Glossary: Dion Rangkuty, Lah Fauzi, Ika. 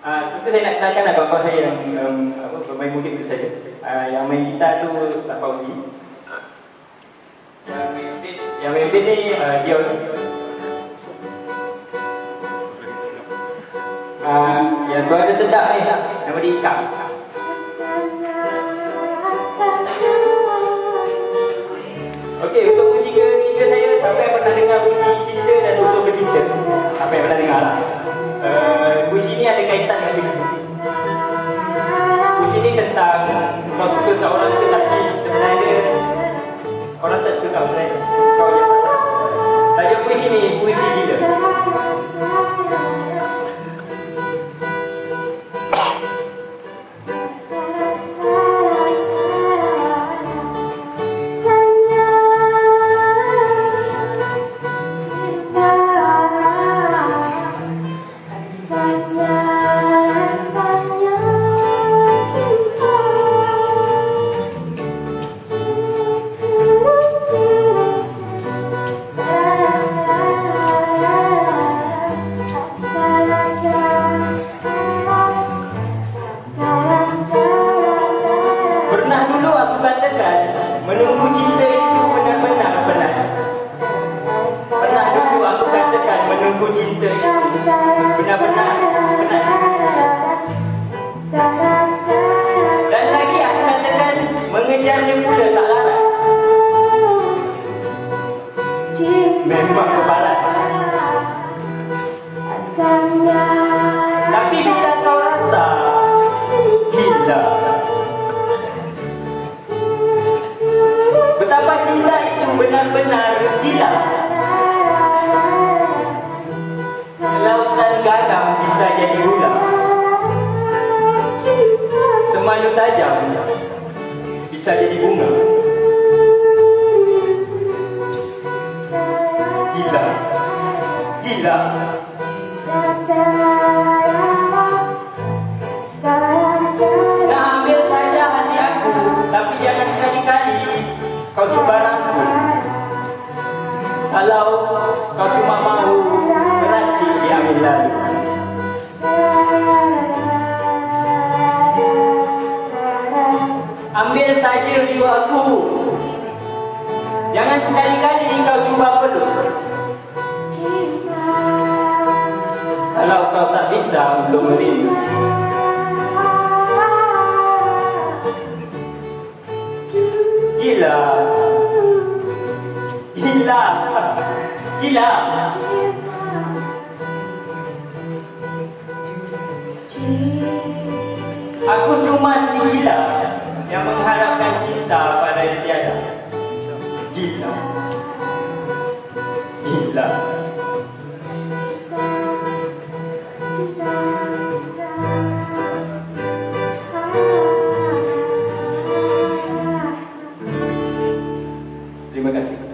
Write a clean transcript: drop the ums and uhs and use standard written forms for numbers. Itu saya nak tanyakan lah bapak saya yang bermain musik itu saja. Yang main gitar tu Pak Fauzi. Yang main bass ni Dion. Yang suara sedap ni nama dia Ika. Okey, untuk musik ketiga saya, siapa yang pernah dengar musik cinta dan usul bercinta? Siapa yang pernah dengar lah? Musik ni ada kaitan dengan bisnis. Musik ni tentang kau suka kat orang tu tapi sebenarnya orang tak suka kau sebenarnya. Kau yang pasal. Tajuk puisi ni, puisi gila. Terima kasih.